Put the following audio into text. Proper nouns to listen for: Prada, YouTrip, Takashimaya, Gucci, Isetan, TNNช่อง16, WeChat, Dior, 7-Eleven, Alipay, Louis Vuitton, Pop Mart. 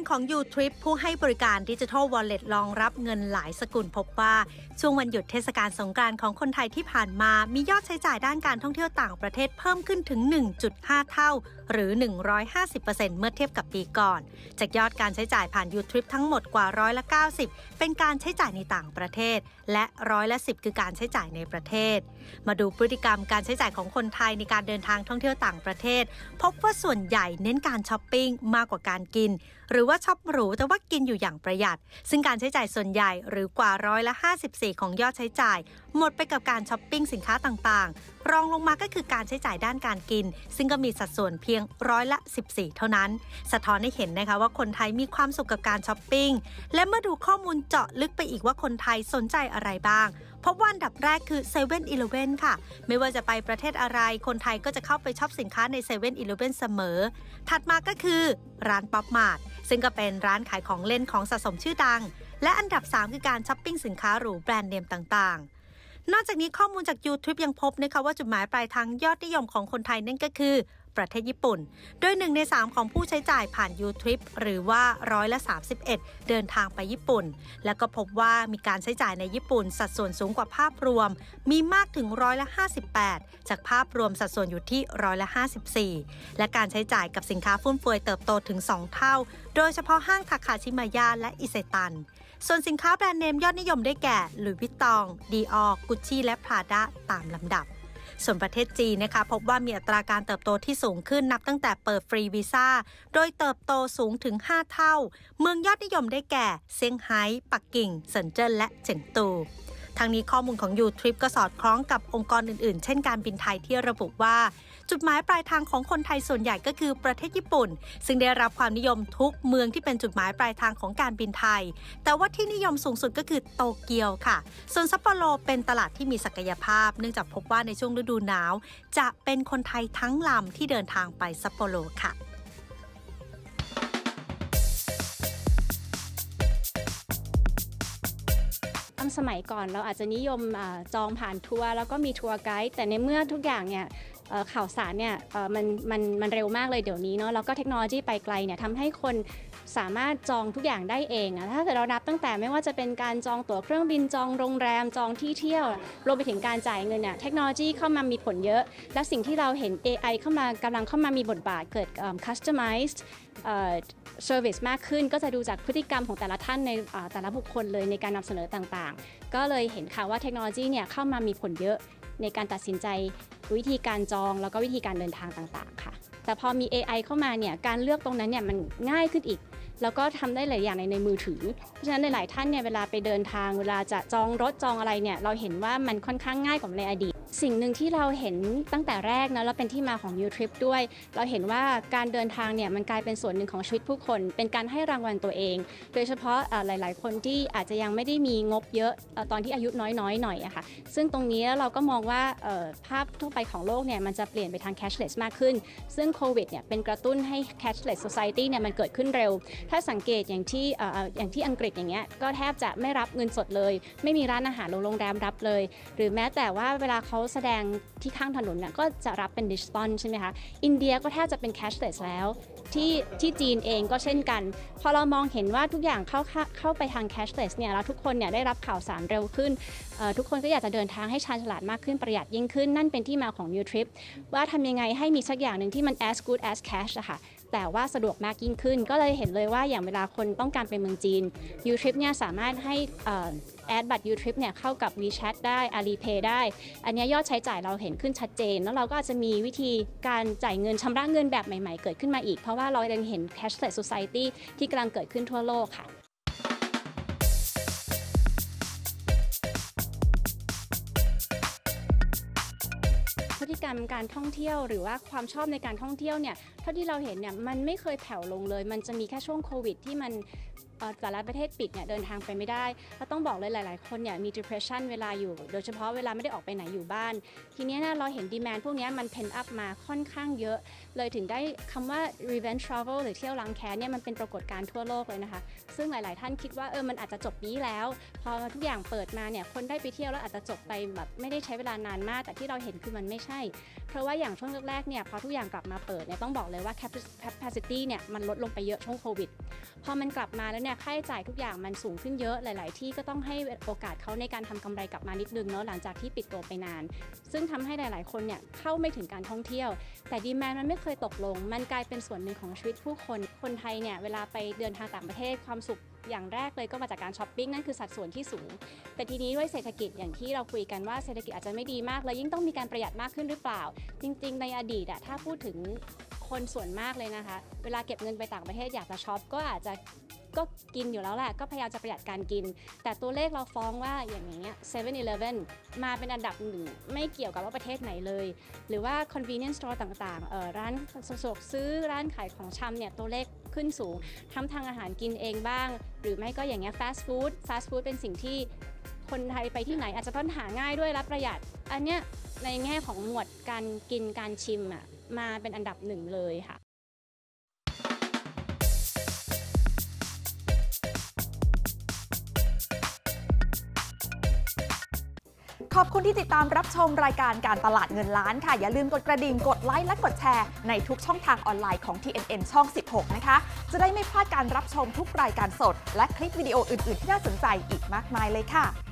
ลของ YouTrip ผู้ให้บริการ Digital Wallet รองรับเงินหลายสกุลพบว่าช่วงวันหยุดเทศกาลสงกรานต์ของคนไทยที่ผ่านมามียอดใช้จ่ายด้านการท่องเที่ยวต่างประเทศเพิ่มขึ้นถึง 1.5 เท่าหรือ 150% เมื่อเทียบกับปีก่อนจากยอดการใช้จ่ายผ่าน YouTrip ทั้งหมดกว่า90%เป็นการใช้จ่ายในต่างประเทศและ10%คือการใช้จ่ายในประเทศมาดูพฤติกรรมการใช้จ่ายของคนไทยในการเดินทางท่องเที่ยวต่างประเทศพบว่าส่วนใหญ่เน้นการช้อปปิ้งมากกว่าการกินหรือว่าช็อปหรูแต่ว่ากินอยู่อย่างประหยัดซึ่งการใช้จ่ายส่วนใหญ่หรือกว่า54%ของยอดใช้จ่ายหมดไปกับการช้อปปิ้งสินค้าต่างๆรองลงมาก็คือการใช้จ่ายด้านการกินซึ่งก็มีสัดส่วนเพียง14%เท่านั้นสะท้อนให้เห็นนะคะว่าคนไทยมีความสุขกับการช้อปปิ้งและเมื่อดูข้อมูลเจาะลึกไปอีกว่าคนไทยสนใจอะไรบ้างพบว่าอันดับแรกคือ 7-Eleven ค่ะไม่ว่าจะไปประเทศอะไรคนไทยก็จะเข้าไปช็อปสินค้าใน 7-Eleven เสมอถัดมาก็คือร้านป๊อปมาร์ทซึ่งก็เป็นร้านขายของเล่นของสะสมชื่อดังและอันดับ3คือการช้อปปิ้งสินค้าหรูแบรนด์เนมต่างๆนอกจากนี้ข้อมูลจาก YouTrip ยังพบนะคะว่าจุดหมายปลายทางยอดนิยมของคนไทยนั่นก็คือประเทศญี่ปุ่นโดย1 ใน 3ของผู้ใช้จ่ายผ่าน YouTrip หรือว่า31%เดินทางไปญี่ปุ่นและก็พบว่ามีการใช้จ่ายในญี่ปุ่นสัดส่วนสูงกว่าภาพรวมมีมากถึง58%จากภาพรวมสัดส่วนอยู่ที่54%และการใช้จ่ายกับสินค้าฟุ่มเฟือยเติบโตถึง2 เท่าโดยเฉพาะห้างทาคาชิมายะและอิเซตันส่วนสินค้าแบรนด์เนมยอดนิยมได้แก่หลุยส์วิตตองดีออร์กุชชี่และพลาด้าตามลำดับส่วนประเทศจีนนะคะพบว่ามีอัตราการเติบโตที่สูงขึ้นนับตั้งแต่เปิดฟรีวีซ่าโดยเติบโตสูงถึง5 เท่าเมืองยอดนิยมได้แก่เซี่ยงไฮ้ปักกิ่งเซินเจิ้นและเฉิงตูทางนี้ข้อมูลของ YouTrip ก็สอดคล้องกับองค์กรอื่นๆเช่นการบินไทยที่ระบุว่าจุดหมายปลายทางของคนไทยส่วนใหญ่ก็คือประเทศญี่ปุ่นซึ่งได้รับความนิยมทุกเมืองที่เป็นจุดหมายปลายทางของการบินไทยแต่ว่าที่นิยมสูงสุดก็คือโตเกียวค่ะส่วนซัปโปโรเป็นตลาดที่มีศักยภาพเนื่องจากพบว่าในช่วงฤดูหนาวจะเป็นคนไทยทั้งลำที่เดินทางไปซัปโปโรค่ะสมัยก่อนเราอาจจะนิยมจองผ่านทัวร์แล้วก็มีทัวร์ไกด์แต่ในเมื่อทุกอย่างเนี่ยข่าวสารเนี่ยมันเร็วมากเลยเดี๋ยวนี้เนาะแล้วก็เทคโนโลยีไปไกลเนี่ยทำให้คนสามารถจองทุกอย่างได้เองถ้าเรานับตั้งแต่ไม่ว่าจะเป็นการจองตั๋วเครื่องบินจองโรงแรมจองที่เที่ยวรวมไปถึงการจ่ายเงินเนี่ยเทคโนโลยีเข้ามามีผลเยอะและสิ่งที่เราเห็น AI กำลังเข้ามามีบทบาทเกิด customized service มากขึ้นก็จะดูจากพฤติกรรมของแต่ละท่านในแต่ละบุคคลเลยในการนำเสนอต่างๆก็เลยเห็นค่ะว่าเทคโนโลยีเนี่ยเข้ามามีผลเยอะในการตัดสินใจวิธีการจองแล้วก็วิธีการเดินทางต่างๆค่ะแต่พอมี AI เข้ามาเนี่ยการเลือกตรงนั้นเนี่ยมันง่ายขึ้นอีกแล้วก็ทำได้หลายอย่างในมือถือเพราะฉะนั้นหลายๆท่านเนี่ยเวลาไปเดินทางเวลาจะจองรถจองอะไรเนี่ยเราเห็นว่ามันค่อนข้างง่ายกว่าในอดีตสิ่งหนึ่งที่เราเห็นตั้งแต่แรกนะแล้วเป็นที่มาของ YouTrip ด้วยเราเห็นว่าการเดินทางเนี่ยมันกลายเป็นส่วนหนึ่งของชีวิตผู้คนเป็นการให้รางวัลตัวเองโดยเฉพาะหลายๆคนที่อาจจะยังไม่ได้มีงบเยอะตอนที่อายุน้อยๆหน่อยอะค่ะซึ่งตรงนี้เราก็มองว่าภาพทั่วไปของโลกเนี่ยมันจะเปลี่ยนไปทาง cashless มากขึ้นซึ่งโควิดเนี่ยเป็นกระตุ้นให้ cashless society เนี่ยมันเกิดขึ้นเร็วถ้าสังเกตอย่างที่อังกฤษอย่างเงี้ยก็แทบจะไม่รับเงินสดเลยไม่มีร้านอาหารโรงแรมรับเลยหรือแม้แต่ว่าเวลาเขาแสดงที่ข้างถนนน่ะก็จะรับเป็นดิจิตอลใช่ไหมคะอินเดียก็แทบจะเป็นแคชเลสแล้วที่จีนเองก็เช่นกันพอเรามองเห็นว่าทุกอย่างเข้าไปทางแคชเลสเนี่ยแล้วทุกคนเนี่ยได้รับข่าวสารเร็วขึ้นทุกคนก็อยากจะเดินทางให้ชาญฉลาดมากขึ้นประหยัดยิ่งขึ้นนั่นเป็นที่มาของ YouTrip ว่าทำยังไงให้มีสักอย่างหนึ่งที่มัน as good as cash อะค่ะแต่ว่าสะดวกมากยิ่งขึ้นก็เลยเห็นเลยว่าอย่างเวลาคนต้องการไปเมืองจีน YouTrip เนี่ยสามารถให้แอดบัตร YouTrip เนี่ยเข้ากับ WeChat ได้ Alipay ได้อันนี้ยอดใช้จ่ายเราเห็นขึ้นชัดเจนแล้วเราก็อาจจะมีวิธีการจ่ายเงินชำระเงินแบบใหม่ๆเกิดขึ้นมาอีกเพราะว่าเรายังเห็น cashless society ที่กำลังเกิดขึ้นทั่วโลกค่ะพฤติกรรมการท่องเที่ยวหรือว่าความชอบในการท่องเที่ยวเนี่ยเท่าที่เราเห็นเนี่ยมันไม่เคยแผ่วลงเลยมันจะมีแค่ช่วงโควิดที่มันแต่ละประเทศปิดเนี่ยเดินทางไปไม่ได้ก็ต้องบอกเลยหลายๆคนเนี่ยมี depression เวลาอยู่โดยเฉพาะเวลาไม่ได้ออกไปไหนอยู่บ้านทีนี้นะเราเห็น demand พวกนี้มัน pent up มาค่อนข้างเยอะเลยถึงได้คำว่า revenge travel หรือเที่ยวล้างแค้นเนี่ยมันเป็นปรากฏการณ์ทั่วโลกเลยนะคะซึ่งหลายๆท่านคิดว่ามันอาจจะจบนี้แล้วพอทุกอย่างเปิดมาเนี่ยคนได้ไปเที่ยวแล้วอาจจะจบไปแบบไม่ได้ใช้เวลานานมากแต่ที่เราเห็นคือมันไม่ใช่เพราะว่าอย่างช่วงแรกๆเนี่ยพอทุกอย่างกลับมาเปิดเนี่ยต้องบอก เลยว่า capacity เนี่ยมันลดลงไปเยอะช่วงโควิดพอมันกลับมาแล้วเนี่ยค่าใช้จ่ายทุกอย่างมันสูงขึ้นเยอะหลายๆที่ก็ต้องให้โอกาสเขาในการทำกำไรกลับมานิดนึงเนาะหลังจากที่ปิดตัวไปนานซึ่งทำให้หลายๆคนเนี่ยเข้าไม่ถึงการท่องเที่ยวแต่ดีแมนมันไม่เคยตกลงมันกลายเป็นส่วนหนึ่งของชีวิตผู้คนคนไทยเนี่ยเวลาไปเดินทางต่างประเทศความสุขอย่างแรกเลยก็มาจากการช้อปปิ้งนั่นคือสัดส่วนที่สูงแต่ทีนี้ด้วยเศรษฐกิจอย่างที่เราคุยกันว่าเศรษฐกิจอาจจะไม่ดีมากแล้วยิ่งต้องมีการประหยัดมากขึ้นหรือเปล่าจริงๆในอดีตอะถ้าพูดถึงคนส่วนมากเลยนะคะเวลาเก็บเงินไปต่างประเทศอยากจะช้อปก็อาจจะก็กินอยู่แล้วแหละก็พยายามจะประหยัดการกินแต่ตัวเลขเราฟ้องว่าอย่างเงี้ย 7-Eleven มาเป็นอันดับหนึ่งไม่เกี่ยวกับว่าประเทศไหนเลยหรือว่า convenience store ต่างๆร้านสะดวกซื้อร้านขายของชำเนี่ยตัวเลขขึ้นสูงทั้งทางอาหารกินเองบ้างหรือไม่ก็อย่างเงี้ย fast food เป็นสิ่งที่คนไทยไปที่ไหนอาจจะต้องหาง่ายด้วยและประหยัดอันเนี้ยในแง่ของหมวดการกินการชิมอ่ะมาเป็นอันดับหนึ่งเลยค่ะขอบคุณที่ติดตามรับชมรายการการตลาดเงินล้านค่ะอย่าลืมกดกระดิ่งกดไลค์และกดแชร์ในทุกช่องทางออนไลน์ของ TNN ช่อง 16 นะคะจะได้ไม่พลาดการรับชมทุกรายการสดและคลิปวิดีโออื่นๆที่น่าสนใจอีกมากมายเลยค่ะ